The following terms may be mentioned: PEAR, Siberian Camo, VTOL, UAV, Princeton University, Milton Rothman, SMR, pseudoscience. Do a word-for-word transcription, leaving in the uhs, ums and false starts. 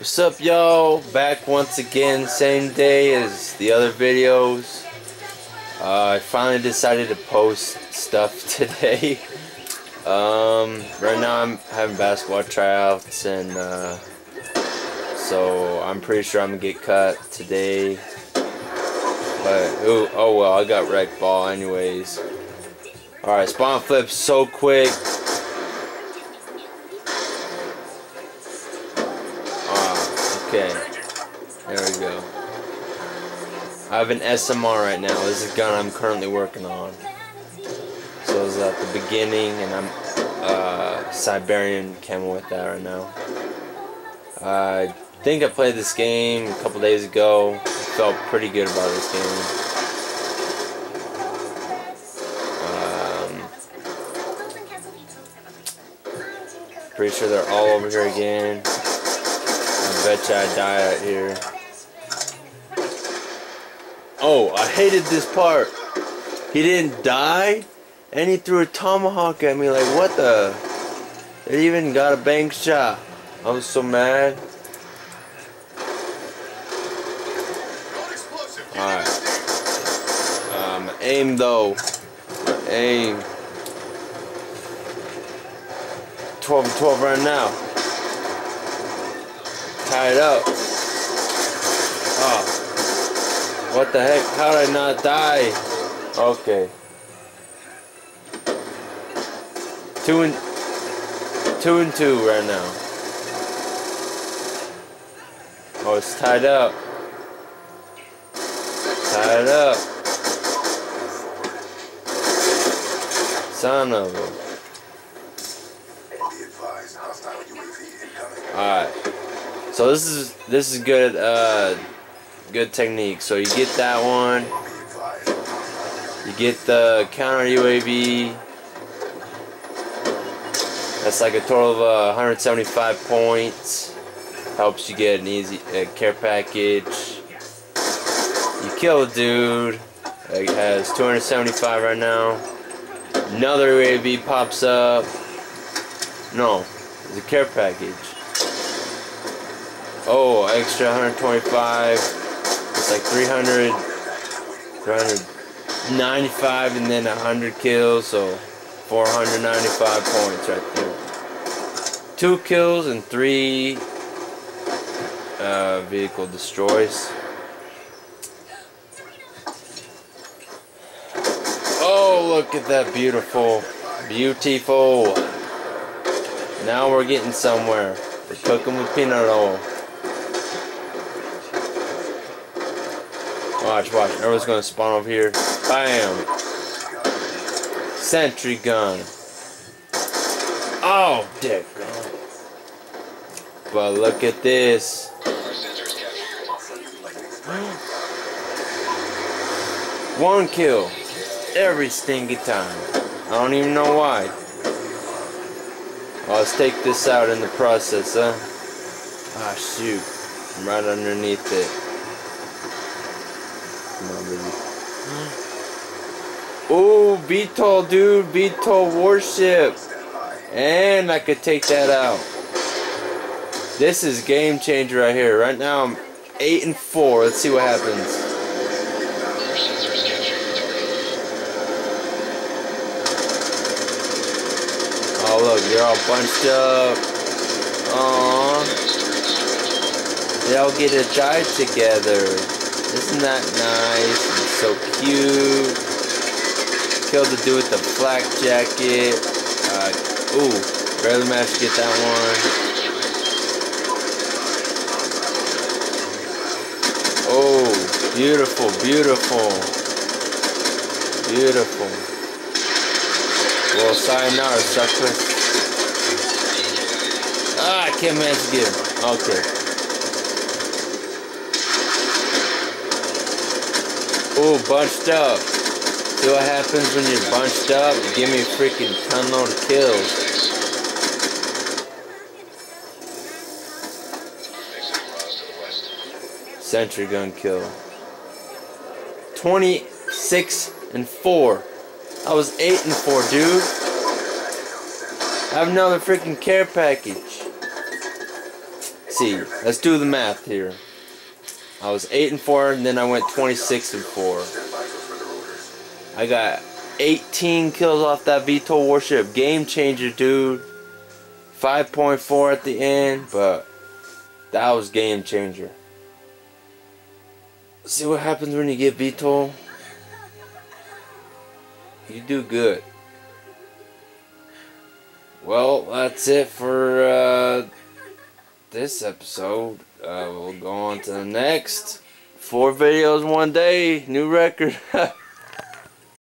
What's up, y'all? Back once again, same day as the other videos. Uh, I finally decided to post stuff today. Um, right now I'm having basketball tryouts, and uh, so I'm pretty sure I'm gonna get cut today. But ooh, oh well, I got wrecked ball anyways. All right, spawn flip so quick. Okay, there we go. I have an S M R right now. This is a gun I'm currently working on. So it's at the beginning, and I'm uh, Siberian Camo with that right now. I think I played this game a couple days ago. I felt pretty good about this game. Um, pretty sure they're all over here again. I bet you I die out here. Oh, I hated this part. He didn't die, and he threw a tomahawk at me. Like, what the? It even got a bank shot. I was so mad. Alright. Um, my aim, though. My aim. twelve and twelve right now. Tied up. Oh, what the heck? How did I not die? Okay. Two and two and two right now. Oh, it's tied up. Tied up. Son of a. All right. So this is this is good uh, good technique. So you get that one, you get the counter U A V. That's like a total of uh, one hundred seventy-five points. Helps you get an easy uh, care package. You kill a dude. It has two hundred seventy-five right now. Another U A V pops up. No, it's a care package. Oh, extra one hundred twenty-five. It's like three hundred, three hundred ninety-five, and then one hundred kills, so four hundred ninety-five points right there. Two kills and three uh, vehicle destroys. Oh, look at that beautiful, beautiful. Now we're getting somewhere. We're cooking with peanut oil. Watch, watch. Everyone's gonna spawn over here. Bam! Sentry gun. Oh, dick. But look at this. One kill. Every stinky time. I don't even know why. Well, let's take this out in the process, huh? Ah, shoot. I'm right underneath it. Oh, V TOL, dude, V TOL warship, and I could take that out. This is game changer right here. Right now I'm eight and four. Let's see what happens. Oh look, they're all bunched up. Aww, they all get a dive together. Isn't that nice? It's so cute. Killed the dude with the black jacket. Uh, ooh, barely managed to get that one. Oh, beautiful, beautiful. Beautiful. Well, sayonara, sucker. Ah, I can't manage to get him. Okay. Ooh, bunched up. See what happens when you're bunched up? You give me a freaking ton-load of kills. Sentry gun kill. twenty-six and four. I was eight and four, dude. I have another freaking care package. see. Let's do the math here. I was eight and four, and then I went twenty-six and four. I got eighteen kills off that V TOL warship. Game changer, dude. five point four at the end, but that was game changer. See what happens when you get V TOL? You do good. Well, that's it for uh, this episode. Uh, we'll go on to the next. Four videos one day, new record.